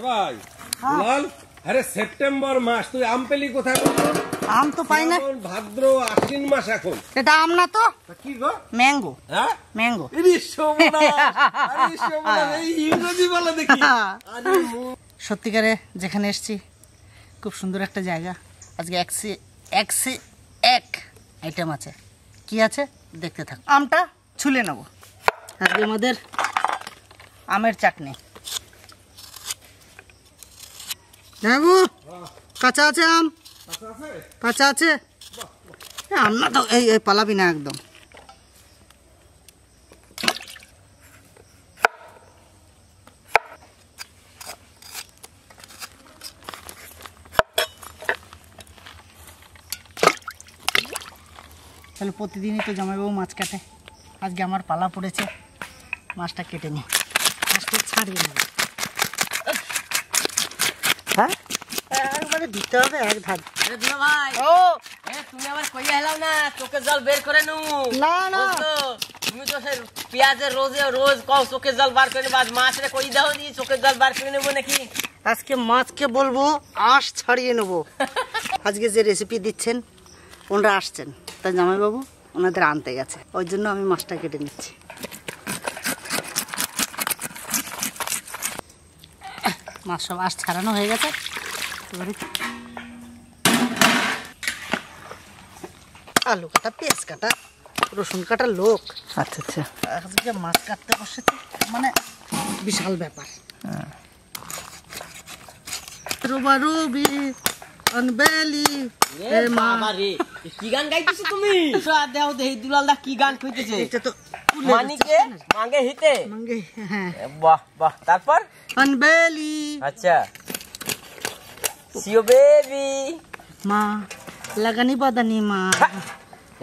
भाई लाल अरे सेप्टेम्बर मास तुम आम पेली कोथाय आम तो पाई ना भाद्र आश्विन मास एखन सेटा आम ना तो कि गो मैंगो हां मैंगो अरे सोमना এই ইউজদি বলে দেখি আরে সত্যিকারে যেখানে এসেছি খুব সুন্দর একটা জায়গা আজকে এক আইটেম আছে কি আছে দেখতে থাক আমটা ছুলে নেব আজকে আমাদের আমের চাটনি দেখো কাঁচা আছে আম কাঁচা আছে আম না তো এই এই পালাবি না একদম তাহলে প্রতিদিনই তো জামাইবাবু মাছ কাটে আজকে আমার পালা পড়েছে মাছটা কেটে নি মাছটা ছাড়িয়ে নি হ্যাঁ আর মানে দিতে হবে এক ভাগ আরে দিও ভাই ও এ তুমি আবার কই হেলাও না চোখে জল বের করে নু না না তুমি তো সে পেঁয়াজে রোজে রোজ কও চোখে জল বার করে বাদ মাছ রে কই দাও নি চোখে জল বার করে নেব নাকি আজকে মাছকে বলবো আঁশ ছাড়িয়ে নেব আজকে যে রেসিপি দিচ্ছেন ওনারা আসছেন তাই জামাইবাবু ওনাদের আনতে গেছে ওর জন্য আমি মাছটা কেটে নিচ্ছি মাছ সব আঁশ ছাড়ানো হয়ে গেছে আলু কাটা পেঁয়াজ কাটা রসুন কাটা লোক আচ্ছা আচ্ছা আজকে মাছ কাটতে বসেছে মানে বিশাল ব্যাপার রোবারুবি অনবেলি এ মামারে কি গান গাইতেছো তুমি তো দাও দেই দুলালদা কি গান কইতেছে এটা তো মানিকে মাঙ্গে হিতে মাঙ্গে হ্যাঁ বাহ বাহ তারপর অনবেলি আচ্ছা सियो बेबी माँ लगानी बादानी माँ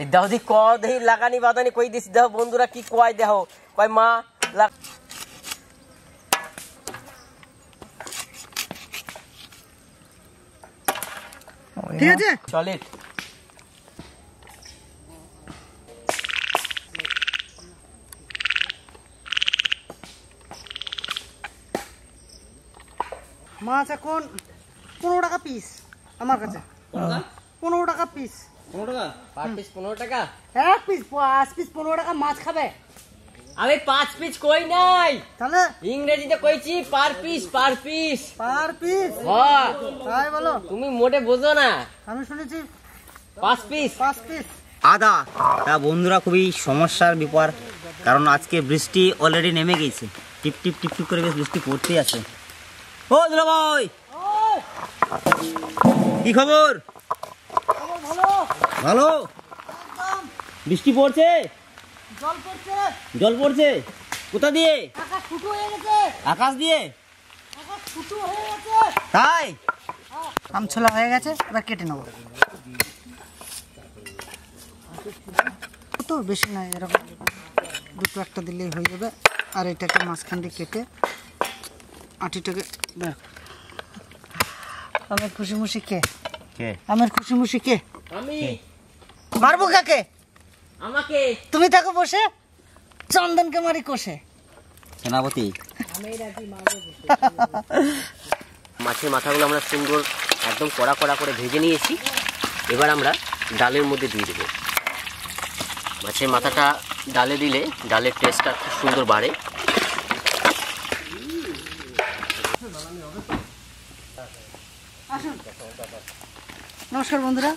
इधर दी कॉल दही लगानी बादानी कोई दिस इधर बंदूरा की कोई दे हो कोई माँ लग ठीक है जी चलिए माँ सकोन 15 টাকা পিস আমার কাছে 15 টাকা পিস 15 টাকা পাঁচ পিস 15 টাকা এক পিস পাঁচ পিস 15 টাকা মাছ খাবে আরে পাঁচ পিস কই নাই তাহলে ইংরেজিতে কইছি per piece per piece per piece হ্যাঁ তাই বলো তুমি মোটে বোঝো না আমি শুনেছি পাঁচ পিস পাঁচ পিস আদা তা বন্ধুরা খুবই সমস্যার ব্যাপার কারণ আজকে বৃষ্টি অলরেডি নেমে গেছে টিপ টিপ টিপ টিপ করে বৃষ্টি পড়তেই আছে ও দুলা ভাই কি খবর ভালো ভালো বৃষ্টি পড়ছে জল পড়ছে কোথা দিয়ে আকাশ ফুটো হয়ে গেছে আকাশ দিয়ে আকাশ ফুটো হয়ে গেছে তাই আম ছোলা হয়ে গেছে এবার কেটে নাও তো বেশি না এরকম দুটো একটা দিলেই হয়ে যাবে আর এটাকে মাঝখান দিয়ে কেটে আটিটাকে বের আমার খুশি মুশি কে কে আমার খুশি মুশি কে আমি মারবো কাকে আমাকে তুমি থাকো বসে চন্দনকে মারি কোষে সেনাপতি আমি রাজি মারবো মাছের মাথাগুলো আমরা সুন্দর একদম কড়া কড়া করে ভেজে নিয়েছি এবার আমরা ডালের মধ্যে দিয়ে দেব মাছের মাথাটা ডালে দিলে ডালের টেস্টটা খুব সুন্দর বাড়ে নমস্কার বন্ধুরা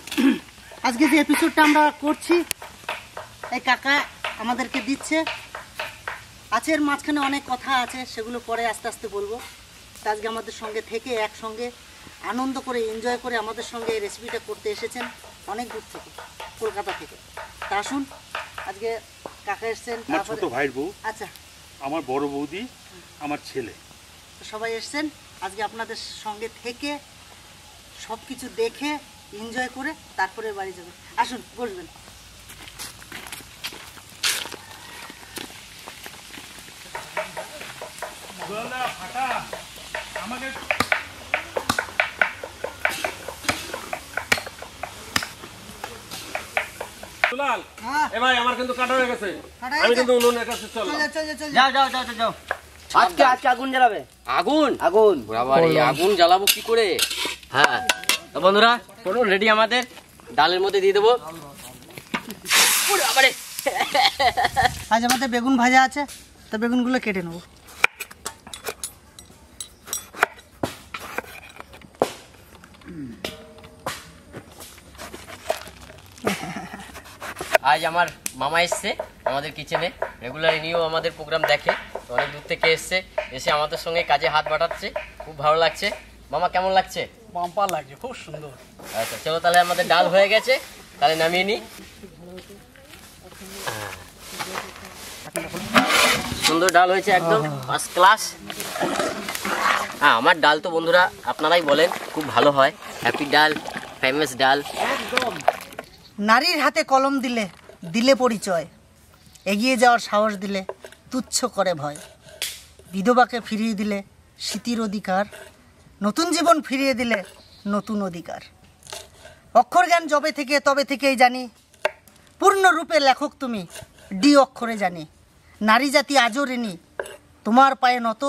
আজকে যে এপিসোডটা আমরা করছি এই কাকা আমাদেরকে দিচ্ছে আজকের মাঝখানে অনেক কথা আছে সেগুলো পরে আস্তে আস্তে বলবো আজকে আমাদের সঙ্গে থেকে একসঙ্গে आनंद करे एनजय करे आमादेर संगे रेसिपिटा करते एसेछेन अनेक दूर थेके कलकाता थेके। ता आसुन आजके काका एसेছেন, তারপরে ছোট ভাইয়ের বউ, আচ্ছা আমার বড় বৌদি, আমার ছেলে, সবাই এসেছেন আজকে আপনাদের সঙ্গে থেকে সবকিছু দেখে এনজয় করে তারপরে বাড়ি যাবেন। আসুন বসবেন। গলা ফাটা আমাদের লাল। এ ভাই আমার কিন্তু কাটা হয়ে গেছে, আমি কিন্তু উনুনের কাছে চল। যাও যাও যাও যাও। আজকে আজকে আগুন জ্বালাবে। আগুন আগুন বাবারে আগুন জ্বালাবো কি করে? হ্যাঁ তো বন্ধুরা পুরো রেডি, আমাদের ডালের মধ্যে দিয়ে দেব। পুরো বাবারে আজ আমাদের বেগুন ভাজা আছে, তো বেগুনগুলো কেটে নেব। आज हमार मामा एसছে আমাদের কিচেনে, রেগুলার নিও আমাদের প্রোগ্রাম দেখে, অনেক দূর থেকে এসছে, এসে আমাদের সঙ্গে কাজে হাত বাটাচ্ছে, খুব ভালো লাগছে। মামা কেমন লাগছে? বাম্পার লাগছে, খুব সুন্দর। আচ্ছা চলো তাহলে আমাদের ডাল হয়ে গেছে, তাহলে নামিয়ে নি। সুন্দর ডাল হয়েছে একদম ফার্স্ট ক্লাস। হ্যাঁ আমার ডাল তো বন্ধুরা আপনারাই বলেন খুব ভালো হয়, হ্যাপি ডাল, ফেমাস ডাল একদম। নারীর হাতে কলম দিলে দিলে পরিচয়, এগিয়ে যাওয়ার সাহস দিলে তুচ্ছ করে ভয়, বিধবাকে ফিরিয়ে দিলে স্মৃতির অধিকার, নতুন জীবন ফিরিয়ে দিলে নতুন অধিকার। অক্ষর জ্ঞান যবে থেকে তবে থেকেই জানি, পূর্ণরূপে লেখক তুমি ডি অক্ষরে জানি। নারী জাতি আজও ঋণী তোমার পায়ে নত,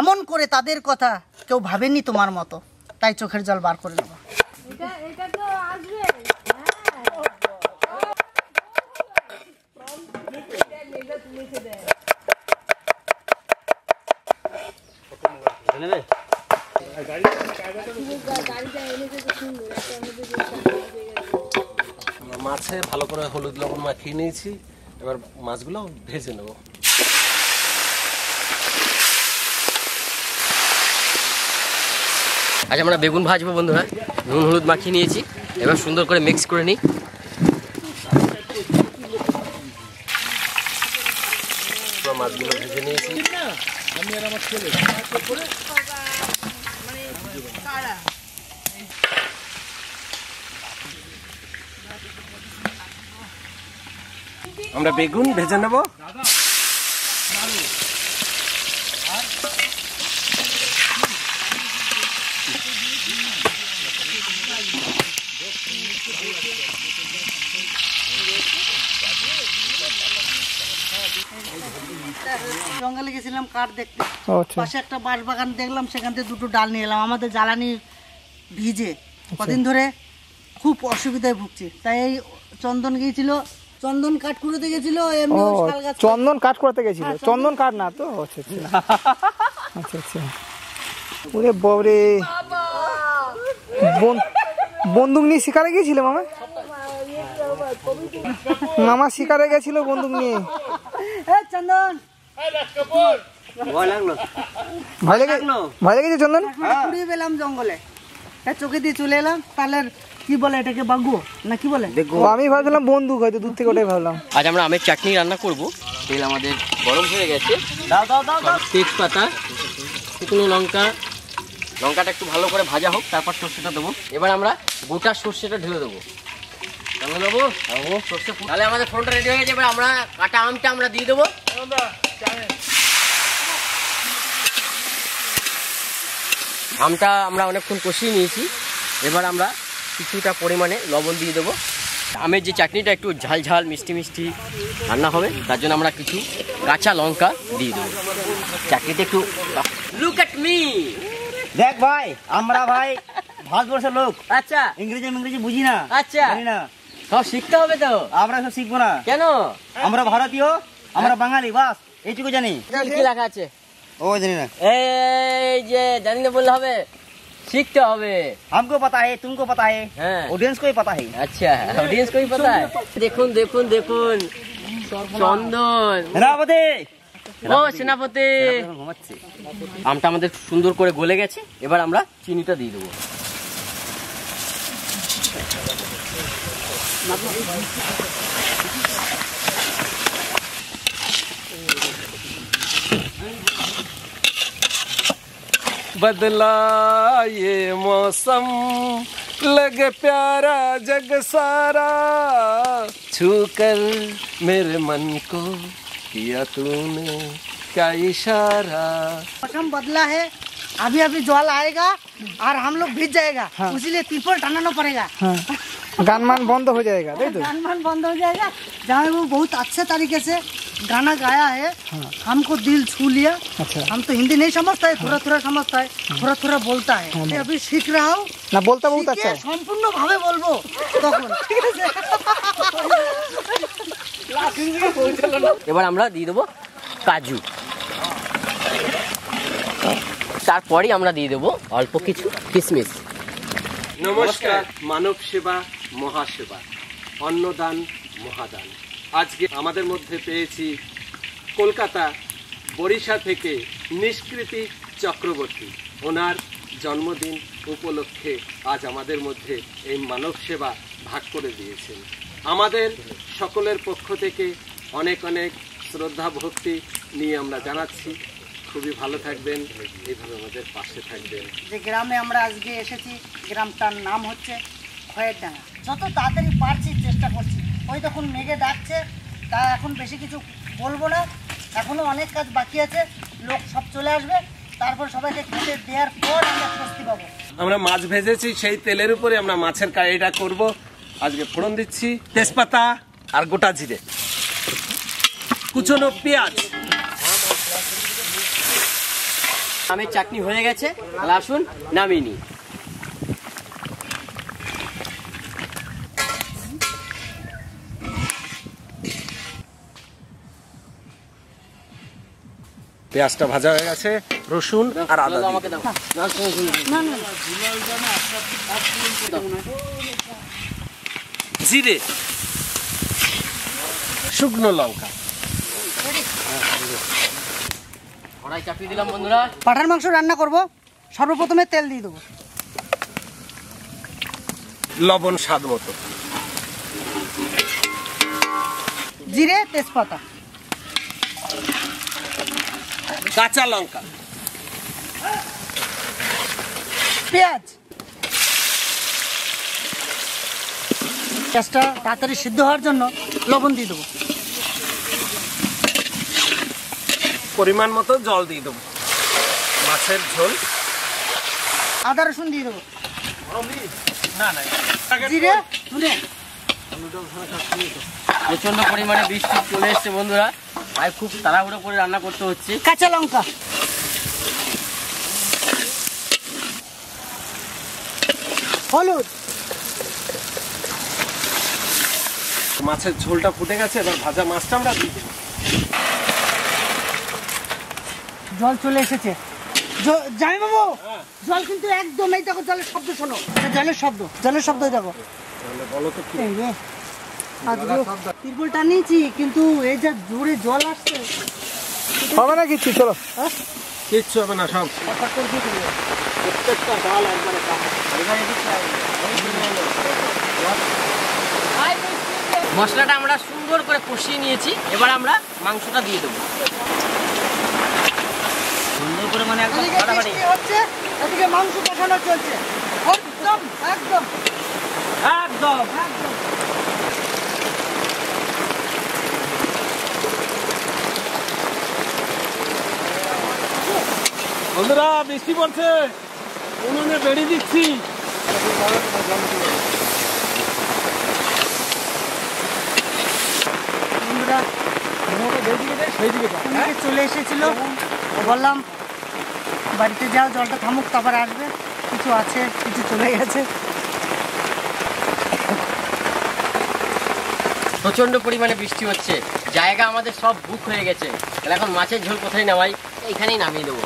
এমন করে তাদের কথা কেউ ভাবেনি তোমার মতো, তাই চোখের জল বার করে নেব। মাছে ভালো করে হলুদ লবণ মাখিয়ে নিয়েছি, এবার মাছগুলো ভেজে নেব। আজ আমরা বেগুন ভাজবো বন্ধুরা, নুন হলুদ মাখিয়ে নিয়েছি, এবার সুন্দর করে মিক্স করে নিই। মাছগুলো ভেজে নিয়েছি। আমরা বেগুন ভেজে নেব। জঙ্গলে গেছিলাম কাঠ দেখতে, পাশে একটা বাঁশ বাগান দেখলাম, সেখান থেকে দুটো ডাল নিয়ে এলাম। আমাদের জ্বালানি ভিজে কদিন ধরে খুব অসুবিধায় ভুগছি, তাই এই চন্দন গিয়েছিল, চন্দন কাঠ কুড়াতে গেছিল। চন্দন কাঠ কুড়াতে গেছিল? চন্দন কাঠ না তো? আচ্ছা আচ্ছা আচ্ছা। ওরে বাবারে, বন্দুক নিয়ে শিকারে গিয়েছিল মামা? মামা শিকারে গেছিল বন্দুক নিয়ে। চন্দন জঙ্গলে চোখে দিয়ে চলে এলাম, তাহলে কি বলে এটাকে, বাগু না কি বলে? আমি ভাবছিলাম বন্দুক, হয়তো দূর থেকে ওটাই ভাবলাম। আজ আমরা আমের চাটনি রান্না করবো। তেল আমাদের গরম হয়ে গেছে, তেজপাতা, শুকনো লঙ্কা, লঙ্কাটা একটু ভালো করে ভাজা হোক, তারপর সর্ষেটা দেবো। এবার আমরা গোটা সর্ষেটা ঢেলে দেবো। তাহলে আমাদের ফোনটা রেডি হয়ে গেছে, এবার আমরা কাটা আমটা আমরা দিয়ে দেবো। আমটা আমরা অনেকক্ষণ কষিয়ে নিয়েছি, এবার আমরা কিছুটা পরিমাণে লবণ দিয়ে দেবো। আমের যে চাটনিটা একটু ঝাল ঝাল মিষ্টি মিষ্টি রান্না হবে, তার জন্য আমরা কিছু কাঁচা লঙ্কা দিয়ে দেবো। চাটনিটা একটু লুক এট মি, দেখ ভাই আমরা ভাই ভারতবর্ষের লোক, আচ্ছা ইংরেজি ইংরেজি বুঝি না, আচ্ছা জানি না, সব শিখতে হবে। তো আমরা সব শিখবো না কেন? আমরা ভারতীয়, আমরা বাঙালি, বাস এইটুকু জানি। কি লেখা আছে? ও জানি না, এই যে জানি না বললে হবে, শিখতে হবে। हमको पता है, तुमको पता है, ऑडियंस को ही पता है। अच्छा ऑडियंस को ही पता है। देखो देखो देखो चंदन रावदे सेनापति आमटा आमादेर सुंदर करे गले गेछे एबार आमरा चीनीटा दिये देबो बदला ये मौसम लगे प्यारा जग सारा छूकर मेरे मन को किया तूने क्या इशारा। मौसम बदला है, अभी अभी ज्वाल आएगा और हम लोग भीग जाएगा। हाँ। उसीलिए तिरपाल टांगना पड़ेगा। हाँ। गानमान बंद हो जाएगा। हाँ, गानमान बंद हो जाएगा। जहाँ वो बहुत अच्छे तरीके से गाना गाया है। हाँ। हमको दिल छू लिया। अच्छा। हम तो हिंदी नहीं समझता है, थोड़ा थोड़ा समझता है, थोड़ा थोड़ा बोलता है। हाँ। अभी सीख रहा हूँ ना, बोलता बहुत अच्छा है, सम्पूर्ण भावे बोलबो तखन। एबार आमरा दिये देबो काजू, तारपरेই आमरा दिये देबो अल्प किछु किशमिश। नमस्कार, मानव सेवा महासेवा, अन्नदान महादान। आजके आमादेर मध्ये पेयेछि कलकाता बरिशा थेके निष्कृति चक्रवर्ती। ओनार जन्मदिन उपलक्षे आज आमादेर मध्ये एई मानव सेवा भाग करे दियेछेन। आमादेर सकलेर पक्ष थेके अनेक अनेक श्रद्धा भक्ति निये आमरा जानाच्छि। খুবই ভালো থাকবেন, এইভাবে আমাদের পাশে থাকবেন। যে গ্রামে আমরা আজকে এসেছি, গ্রামটার নাম হচ্ছে খয়েরডাঙ্গা। যত তাড়াতাড়ি পারছি চেষ্টা করছি। ওই তখন মেঘে ডাকছে, তা এখন বেশি কিছু বলবো না, এখনও অনেক কাজ বাকি আছে। লোক সব চলে আসবে, তারপর সবাইকে খেতে দেওয়ার পর আমরা স্বস্তি পাবো। আমরা মাছ ভেজেছি, সেই তেলের উপরে আমরা মাছের কারিটা করব। আজকে ফোড়ন দিচ্ছি তেজপাতা আর গোটা জিরে, কুচনো পেঁয়াজ, आमेर चाटनी हो गेছে, लसुन नामिয়ে নি। পেঁয়াজটা ভাজা হয়ে গেছে, রসুন আর আদা আমাকে দাও। না না জিরে, শুকনো লঙ্কা, পাঠার মাংস রান্না করব। সর্বপ্রথমে তেল দিয়ে দেব, লবণ স্বাদ মতো, জিরে, তেজপাতা, কাঁচা লঙ্কা, পেঁয়াজ। পেঁয়াজটা তাড়াতাড়ি সিদ্ধ হওয়ার জন্য লবণ দিয়ে দেব, পরিমাণ মতো জল দিয়ে দেবো, মাছের ঝোল, আদা রসুন দিয়ে দেবো, প্রচন্ড পরিমাণে বৃষ্টি চলে এসছে বন্ধুরা, তাই খুব তাড়াহুড়ো করে রান্না করতে হচ্ছে। কাঁচা লঙ্কা, হলুদ। মাছের ঝোলটা ফুটে গেছে, এবার ভাজা মাছটা আমরা দিয়ে দেবো। জল চলে এসেছে। জানি বাবু জল কিন্তু একদম, এই দেখো জলের শব্দ শোনো, জলের শব্দ, জলের শব্দ দেখো। তিরপলটা নিয়েছি কিন্তু এই যে জোরে জল আসছে। হবে না কিচ্ছু, চলো কিচ্ছু হবে না, সব প্রত্যেকটা ডাল একবারে মশলাটা আমরা সুন্দর করে কষিয়ে নিয়েছি। এবার আমরা মাংসটা দিয়ে দেবো। বন্ধুরা বৃষ্টি পড়ছে, উনুনে বেড়ে দিচ্ছি। বন্ধুরা চলে এসেছিল, বললাম বাড়িতে যাও, জলটা থামুক, তারপর আসবে। কিছু আছে, কিছু চলে গেছে। প্রচন্ড পরিমাণে বৃষ্টি হচ্ছে, জায়গা আমাদের সব বুক হয়ে গেছে। তাহলে এখন মাছের ঝোল কোথায় নামাই? এখানেই নামিয়ে দেবো।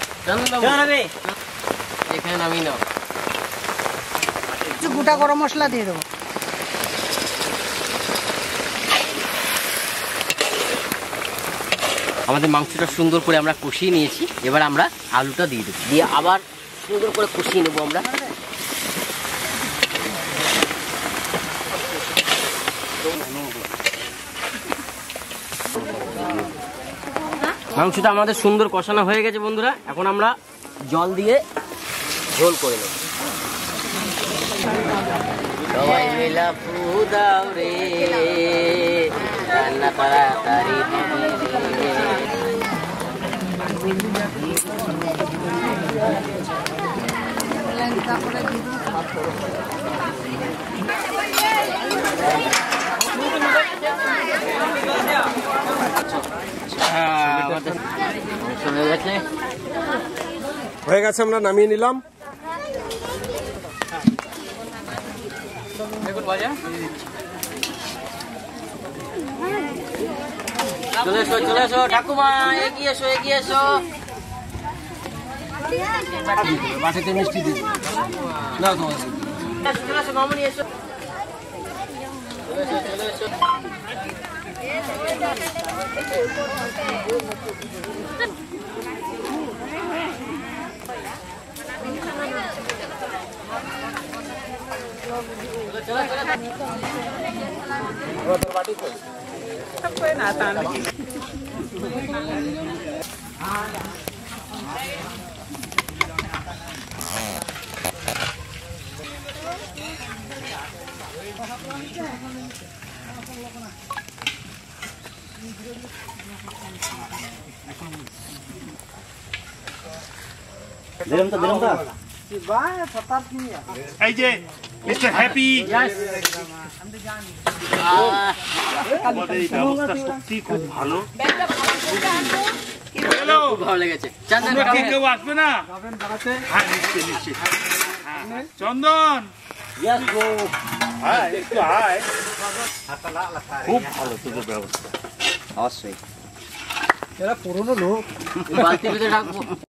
এখানে নামিয়ে নাও, কিছু গোটা গরম মশলা দিয়ে দেবো। हमारे माँसटा सुंदर कर कषिए नहीं आलूटा दिए देव दिए आबार सुंदर कर कषिए नेब माँसटा हमारे सुंदर कषाना हो गए बंधुरा एखन आमरा जल दिए झोल कर नामिए निलाम चले एसो ठाकुमा एगिए एसो बाटे मिस्टी दी ना तो चले एसो मामनी एसो चले एसो तो Mr. Happy, yes. चंदन खूब भलो तुझे व्यवस्था अवश्य पुरानो लोक